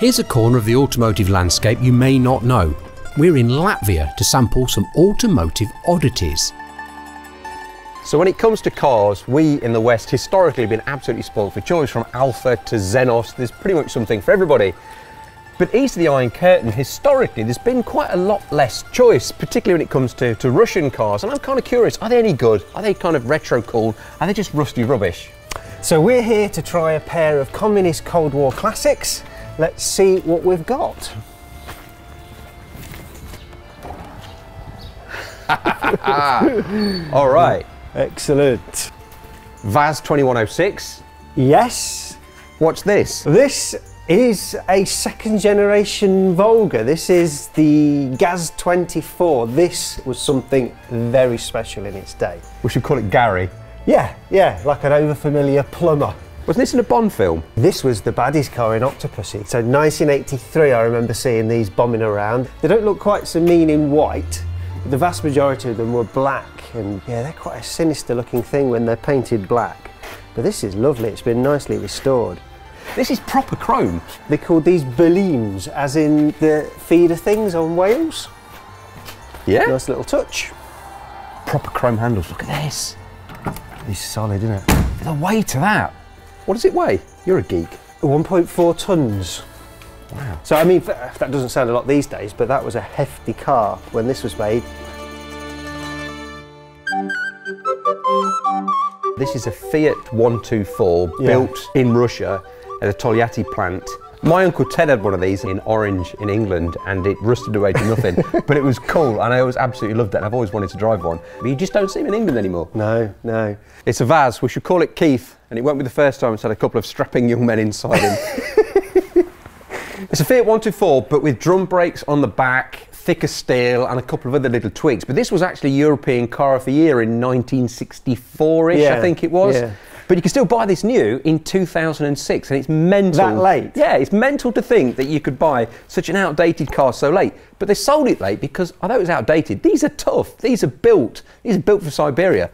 Here's a corner of the automotive landscape you may not know. We're in Latvia to sample some automotive oddities. So when it comes to cars, we in the West historically have been absolutely spoiled for choice, from Alfa to Xenos. There's pretty much something for everybody. But east of the Iron Curtain, historically, there's been quite a lot less choice, particularly when it comes to Russian cars. And I'm kind of curious, are they any good? Are they kind of retro cool? Are they just rusty rubbish? So we're here to try a pair of communist Cold War classics. Let's see what we've got. All right. Excellent. Vaz 2106. Yes. What's this? This is a second generation Volga. This is the Gaz 24. This was something very special in its day. We should call it Gary. Yeah, like an overfamiliar plumber. Wasn't this in a Bond film? This was the baddies car in Octopussy. So 1983, I remember seeing these bombing around. They don't look quite so mean in white. The vast majority of them were black, and yeah, they're quite a sinister looking thing when they're painted black. But this is lovely, it's been nicely restored. This is proper chrome. They called these baleams, as in the feeder things on whales. Yeah. Nice little touch. Proper chrome handles, look at this. It's solid, isn't it? There's a weight to that. What does it weigh? You're a geek. 1.4 tons. Wow. So I mean, that doesn't sound a lot these days, but that was a hefty car when this was made. This is a Fiat 124 built in Russia at a Togliatti plant. My Uncle Ted had one of these in Orange in England, and it rusted away to nothing, but it was cool and I always absolutely loved it, and I've always wanted to drive one. But you just don't see them in England anymore. No, no. It's a Vaz, we should call it Keith, and it won't be the first time it's had a couple of strapping young men inside him. It's a Fiat 124, but with drum brakes on the back, thicker steel and a couple of other little tweaks. But this was actually European Car of the Year in 1964-ish, I think it was. Yeah. But you can still buy this new in 2006, and it's mental. That late? Yeah, it's mental to think that you could buy such an outdated car so late. But they sold it late because, although it was outdated, these are tough, these are built for Siberia.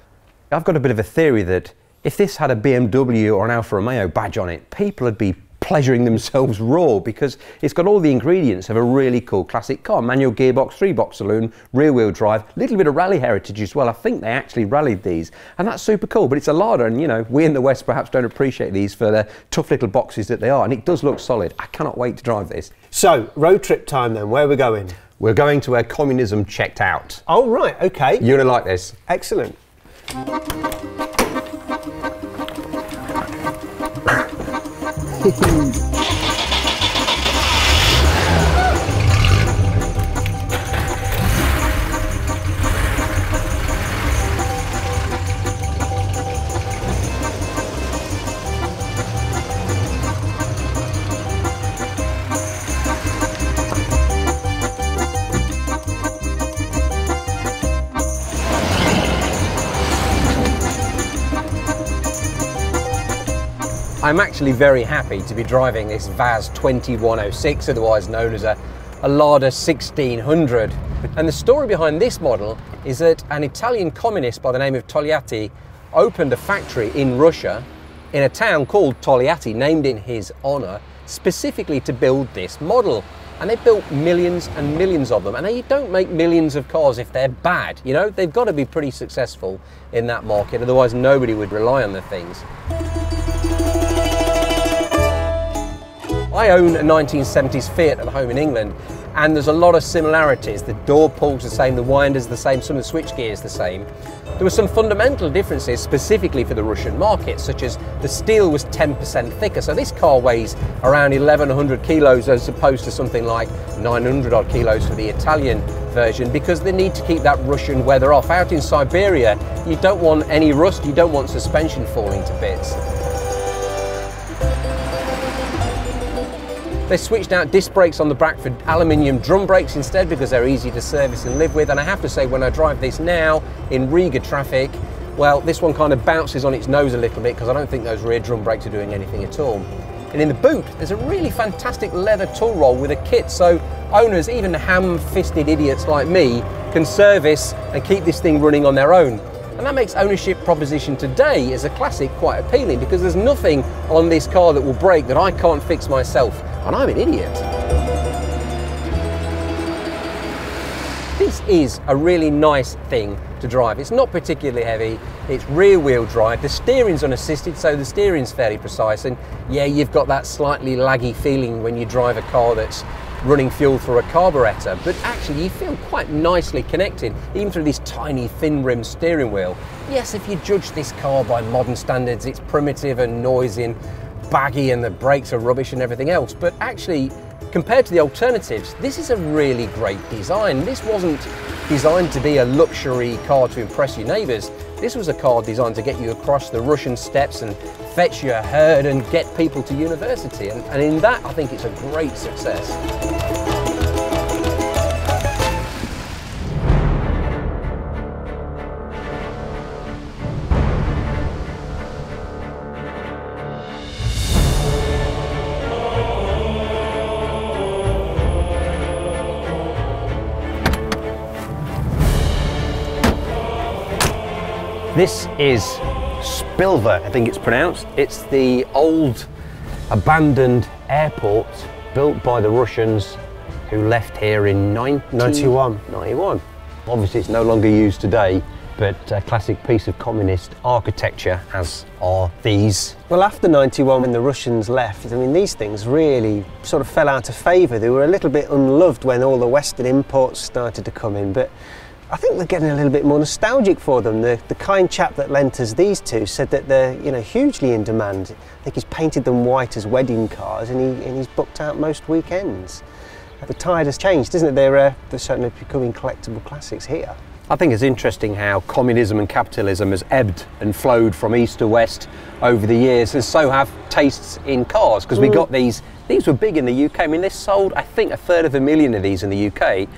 I've got a bit of a theory that if this had a BMW or an Alfa Romeo badge on it, people would be pleasuring themselves raw, because it's got all the ingredients of a really cool classic car. Manual gearbox, 3-box saloon, rear wheel drive, little bit of rally heritage as well. I think they actually rallied these, and that's super cool. But it's a Lada, and you know, we in the West perhaps don't appreciate these for the tough little boxes that they are, and it does look solid. I cannot wait to drive this. So, road trip time then, where are we going? We're going to where communism checked out. Oh right, okay. You're gonna like this. Excellent. I'm actually very happy to be driving this Vaz 2106, otherwise known as a Lada 1600. And the story behind this model is that an Italian communist by the name of Togliatti opened a factory in Russia in a town called Togliatti, named in his honor, specifically to build this model. And they built millions and millions of them. And they don't make millions of cars if they're bad, you know? They've got to be pretty successful in that market, otherwise nobody would rely on the things. I own a 1970s Fiat at home in England, and there's a lot of similarities. The door pull's the same, the winder's the same, some of the switchgear is the same. There were some fundamental differences specifically for the Russian market, such as the steel was 10% thicker, so this car weighs around 1100 kilos as opposed to something like 900 odd kilos for the Italian version, because they need to keep that Russian weather off. Out in Siberia, you don't want any rust, you don't want suspension falling to bits. They switched out disc brakes on the back for aluminium drum brakes instead, because they're easy to service and live with. And I have to say, when I drive this now in Riga traffic, well, this one kind of bounces on its nose a little bit, because I don't think those rear drum brakes are doing anything at all. And in the boot, there's a really fantastic leather tool roll with a kit, so owners, even ham-fisted idiots like me, can service and keep this thing running on their own. And that makes ownership proposition today as a classic quite appealing, because there's nothing on this car that will break that I can't fix myself. and I'm an idiot. This is a really nice thing to drive. It's not particularly heavy, it's rear-wheel drive. The steering's unassisted, so the steering's fairly precise, and yeah, you've got that slightly laggy feeling when you drive a car that's running fuel through a carburettor, but actually you feel quite nicely connected, even through this tiny thin rim steering wheel. Yes, if you judge this car by modern standards, it's primitive and noisy and baggy and the brakes are rubbish and everything else, but actually compared to the alternatives, this is a really great design. This wasn't designed to be a luxury car to impress your neighbours. This was a car designed to get you across the Russian steppes and fetch your herd and get people to university. And in that, I think it's a great success. This is Spilver, I think it's pronounced. It's the old abandoned airport built by the Russians who left here in 91. Obviously it's no longer used today, but a classic piece of communist architecture, as are these. Well, after 91, when the Russians left, I mean, these things really sort of fell out of favour. They were a little bit unloved when all the Western imports started to come in, but I think they're getting a little bit more nostalgic for them. The kind chap that lent us these two said that they're, you know, hugely in demand. I think he's painted them white as wedding cars, and he's booked out most weekends. The tide has changed, isn't it? They're certainly becoming collectible classics here. I think it's interesting how communism and capitalism has ebbed and flowed from east to west over the years, and so have tastes in cars, because we got these. These were big in the UK. I mean, they sold, I think, 1/3 of a million of these in the UK.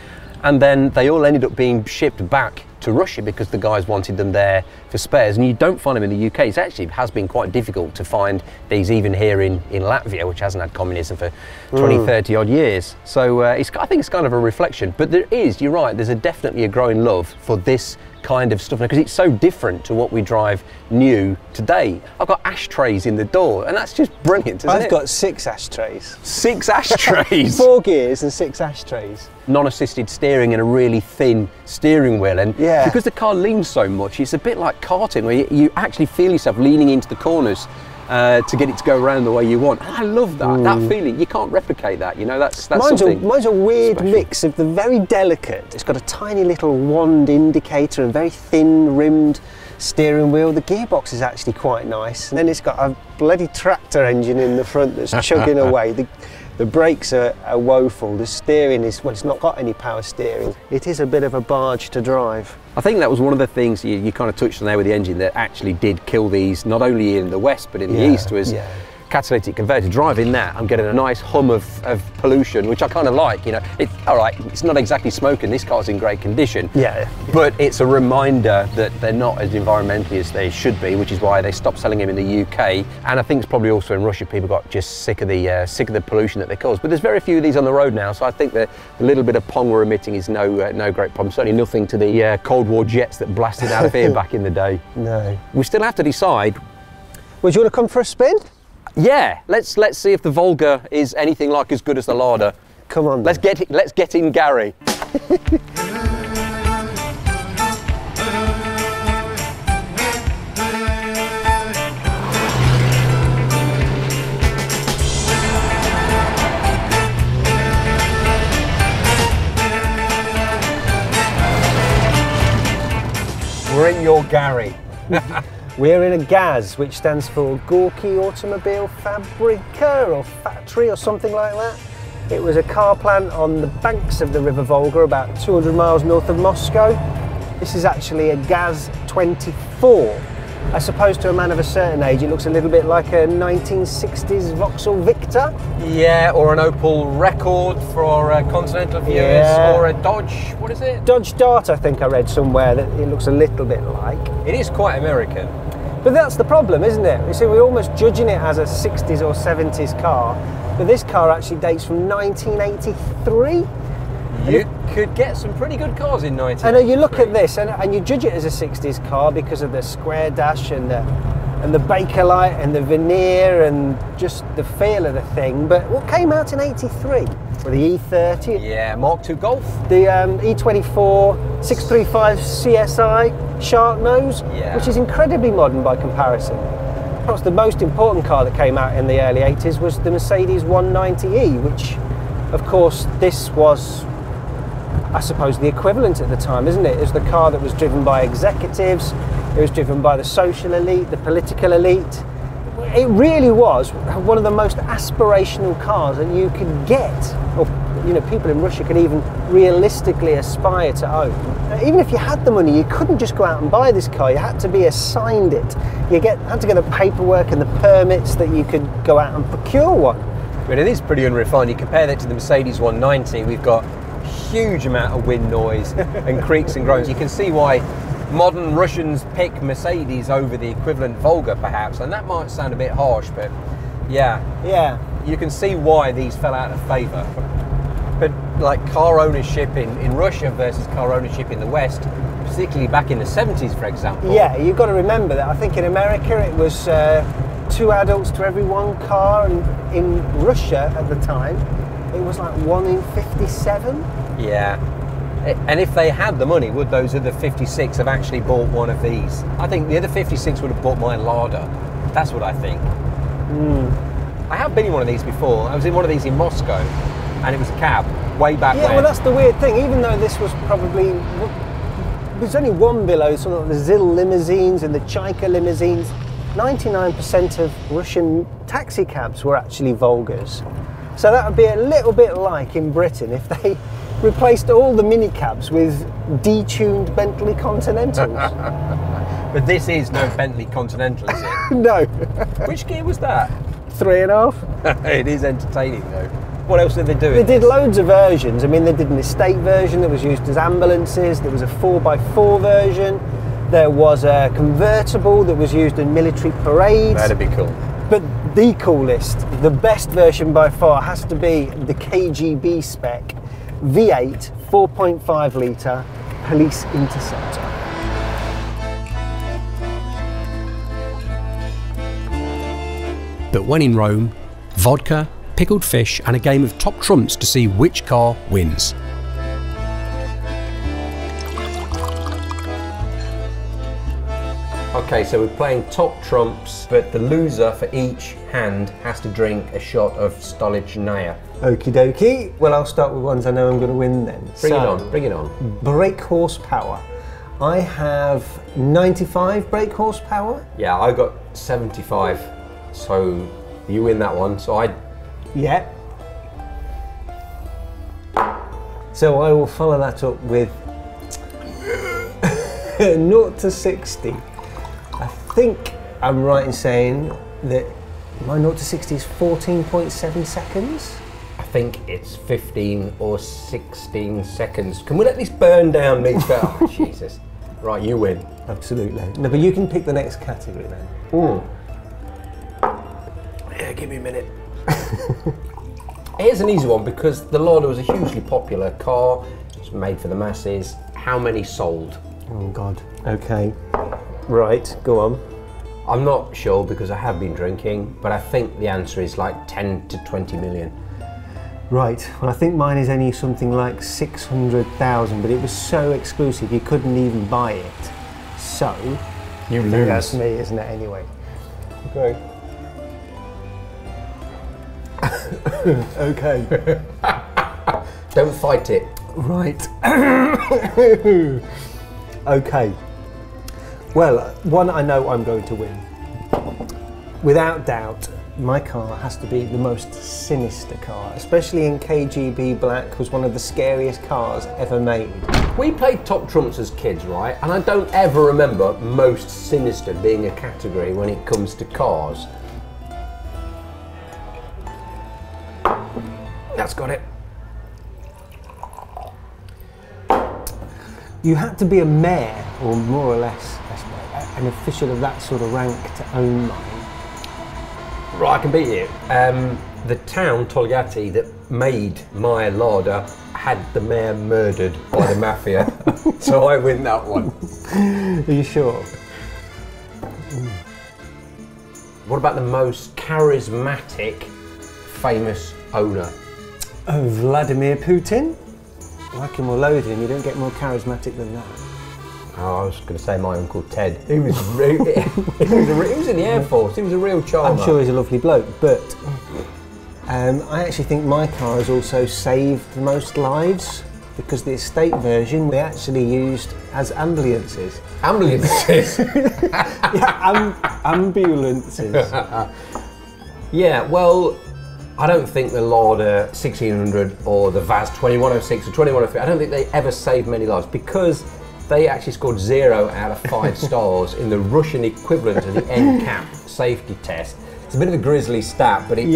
And then they all ended up being shipped back to Russia because the guys wanted them there for spares, and you don't find them in the UK. It actually has been quite difficult to find these even here in Latvia, which hasn't had communism for 20, 30 odd years. So I think it's kind of a reflection, but there is, you're right, there's definitely a growing love for this kind of stuff because it's so different to what we drive new today. I've got ashtrays in the door, and that's just brilliant, isn't it? I've got 6 ashtrays. 6 ashtrays? 4 gears and 6 ashtrays. Non-assisted steering and a really thin steering wheel, and yeah, because the car leans so much, it's a bit like karting, where you actually feel yourself leaning into the corners to get it to go around the way you want. And I love that, that feeling. You can't replicate that, you know, that's something. Mine's a weird mix of the very delicate, it's got a tiny little wand indicator and very thin rimmed steering wheel. The gearbox is actually quite nice. And then it's got a bloody tractor engine in the front that's chugging away. The brakes are woeful. The steering is, well, it's not got any power steering. It is a bit of a barge to drive. I think that was one of the things you kind of touched on there with the engine that actually did kill these, not only in the West, but in the East, was catalytic converter. Driving that, I'm getting a nice hum of pollution, which I kind of like, you know. It's, all right, it's not exactly smoking, this car's in great condition. Yeah. But it's a reminder that they're not as environmentally as they should be, which is why they stopped selling them in the UK. And I think it's probably also in Russia, people got just sick of the pollution that they cause. But there's very few of these on the road now, so I think the little bit of pong we're emitting is no great problem. Certainly nothing to the Cold War jets that blasted out of here back in the day. No. We still have to decide. Would you want to come for a spin? Yeah, let's see if the Volga is anything like as good as the Lada. Come on, then. Let's get in, Gary. We're in your Gary. We're in a Gaz, which stands for Gorky Automobile Fabrica, or factory, or something like that. It was a car plant on the banks of the River Volga, about 200 miles north of Moscow. This is actually a Gaz 24. I suppose to a man of a certain age, it looks a little bit like a 1960s Vauxhall Victor. Yeah, or an Opel Record for continental viewers, or a Dodge, what is it? Dodge Dart, I think I read somewhere that it looks a little bit like. It is quite American. But that's the problem, isn't it? You see, we're almost judging it as a 60s or 70s car, but this car actually dates from 1983. You could get some pretty good cars in 1983. I know, you look at this and you judge it as a 60s car because of the square dash and the and the Bakelite and the veneer and just the feel of the thing. But what came out in 83 were the E30. Yeah, Mark II Golf. The E24 635 CSI shark nose, yeah, which is incredibly modern by comparison. Perhaps the most important car that came out in the early 80s was the Mercedes 190E, which of course this was, I suppose, the equivalent at the time, isn't it? It was the car that was driven by executives, it was driven by the social elite, the political elite. It really was one of the most aspirational cars that you could get, or you know, people in Russia could even realistically aspire to own. Even if you had the money, you couldn't just go out and buy this car, you had to be assigned it. You had to get the paperwork and the permits that you could go out and procure one. But it is pretty unrefined. You compare that to the Mercedes 190, we've got huge amount of wind noise and creaks and groans. You can see why modern Russians pick Mercedes over the equivalent Volga perhaps, and that might sound a bit harsh, but yeah, you can see why these fell out of favour. But like car ownership in Russia versus car ownership in the West, particularly back in the 70s for example. Yeah, you've got to remember that. I think in America it was 2 adults to every 1 car, and in Russia at the time it was like 1 in 57. Yeah, and if they had the money, would those other 56 have actually bought one of these? I think the other 56 would have bought my Lada. That's what I think. I have been in one of these before. I was in one of these in Moscow, and it was a cab way back when. Yeah, well that's the weird thing. Even though this was probably, there's only one below some of the Zil limousines and the Chaika limousines. 99% of Russian taxi cabs were actually Volgas. So that would be a little bit like in Britain if they replaced all the minicabs with detuned Bentley Continentals. But this is no Bentley Continental, is it? No. Which gear was that? 3.5. It is entertaining though. What else did they do? They did loads of versions. I mean, they did an estate version that was used as ambulances. There was a 4x4 version. There was a convertible that was used in military parades. That'd be cool. But the coolest, the best version by far, has to be the KGB spec V8 4.5 litre police interceptor. But when in Rome, vodka, pickled fish and a game of top trumps to see which car wins. Okay, so we're playing top trumps, but the loser for each hand has to drink a shot of Stolichnaya. Okie dokie. Well, I'll start with ones I know I'm going to win then. Bring it on. Brake horsepower. I have 95 brake horsepower. Yeah, I got 75. So you win that one. So I. Yeah. So I will follow that up with 0 to 60. I think I'm right in saying that my 0 to 60 is 14.7 seconds. I think it's 15 or 16 seconds. Can we let this burn down, Nick? Oh, Jesus. Right, you win. Absolutely. No, but you can pick the next category then. Yeah, give me a minute. Here's an easy one because the Lada was a hugely popular car. It's made for the masses. How many sold? Oh, God. Okay. Right, go on. I'm not sure because I have been drinking, but I think the answer is like 10 to 20 million. Right, well I think mine is only something like 600,000, but it was so exclusive you couldn't even buy it. So, you lose. That's me, isn't it, anyway? Okay. Okay. Don't fight it. Right. Okay. Well, one I know I'm going to win. Without doubt, my car has to be the most sinister car, especially in KGB Black, was one of the scariest cars ever made. We played top trumps as kids, right? And I don't ever remember most sinister being a category when it comes to cars. That's got it. You had to be a mayor, or more or less an official of that sort of rank, to own mine. Right, I can beat you. The town, Togliatti, that made my Lada had the mayor murdered by the mafia. So I win that one. Are you sure? What about the most charismatic, famous owner? Oh, Vladimir Putin? Like him or loathe him, you don't get more charismatic than that. Oh, I was going to say my Uncle Ted. He was really, he was in the Air Force. He was a real charmer. I'm sure he's a lovely bloke, but I actually think my car has also saved the most lives, because the estate version they actually used as ambulances. Ambulances? Yeah, ambulances. Yeah, well, I don't think the Lada 1600 or the Vaz 2106 or 2103, I don't think they ever saved many lives, because they actually scored 0 out of 5 stars in the Russian equivalent of the NCAP safety test. It's a bit of a grisly stat, but it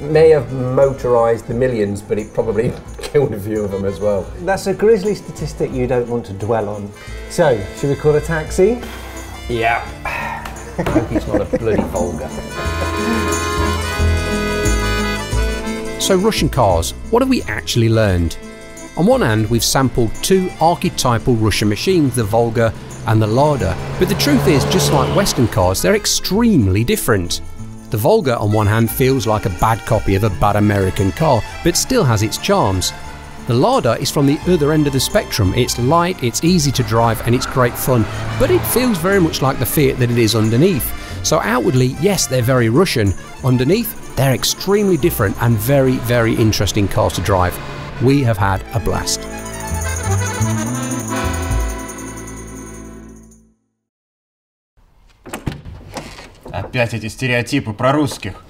may have motorised the millions, but it probably killed a few of them as well. That's a grisly statistic you don't want to dwell on. So, should we call a taxi? Yeah. I hope it's not a bloody Volga. So, Russian cars, what have we actually learned? On one hand, we've sampled two archetypal Russian machines, the Volga and the Lada, but the truth is, just like Western cars, they're extremely different. The Volga, on one hand, feels like a bad copy of a bad American car, but still has its charms. The Lada is from the other end of the spectrum. It's light, it's easy to drive, and it's great fun, but it feels very much like the Fiat that it is underneath. So outwardly, yes, they're very Russian. Underneath, they're extremely different and very, very interesting cars to drive. We have had a blast. Опять эти стереотипы про русских.